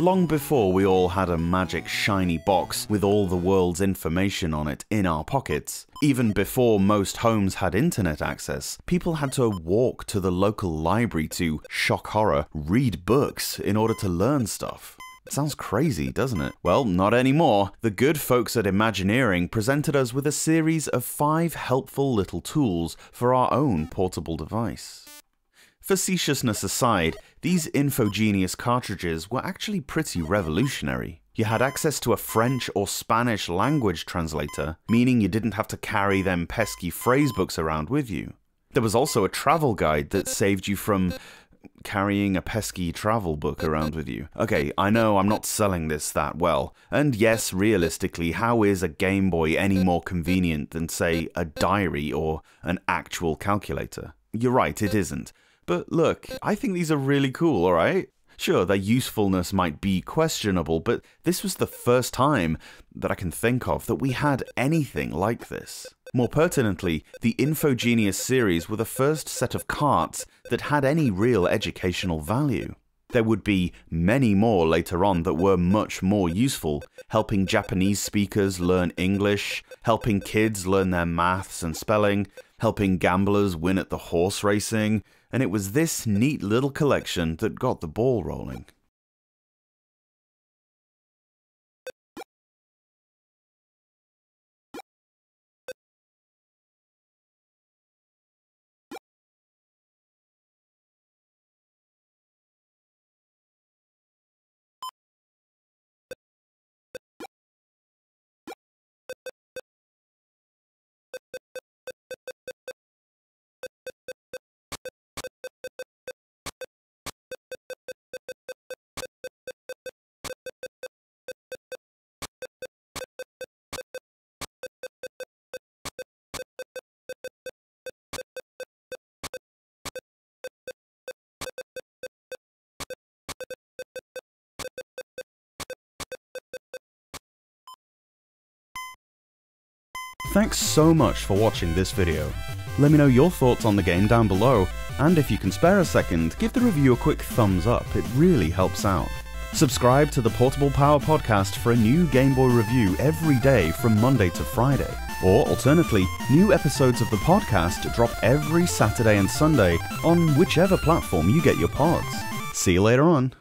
long before we all had a magic shiny box with all the world's information on it in our pockets. Even before most homes had internet access, people had to walk to the local library to, shock horror, read books in order to learn stuff. Sounds crazy, doesn't it? Well, not anymore. The good folks at Imagineering presented us with a series of 5 helpful little tools for our own portable device. Facetiousness aside, these InfoGenius cartridges were actually pretty revolutionary. You had access to a French or Spanish language translator, meaning you didn't have to carry them pesky phrase books around with you. There was also a travel guide that saved you from carrying a pesky travel book around with you. Okay, I know I'm not selling this that well. And yes, realistically, how is a Game Boy any more convenient than, say, a diary or an actual calculator? You're right, it isn't. But look, I think these are really cool, alright? Sure, their usefulness might be questionable, but this was the first time that I can think of that we had anything like this. More pertinently, the InfoGenius series were the first set of carts that had any real educational value. There would be many more later on that were much more useful, helping Japanese speakers learn English, helping kids learn their maths and spelling, helping gamblers win at the horse racing, and it was this neat little collection that got the ball rolling. Thanks so much for watching this video. Let me know your thoughts on the game down below, and if you can spare a second, give the review a quick thumbs up, it really helps out. Subscribe to the Portable Power Podcast for a new Game Boy review every day from Monday to Friday, or alternately, new episodes of the podcast drop every Saturday and Sunday on whichever platform you get your pods. See you later on.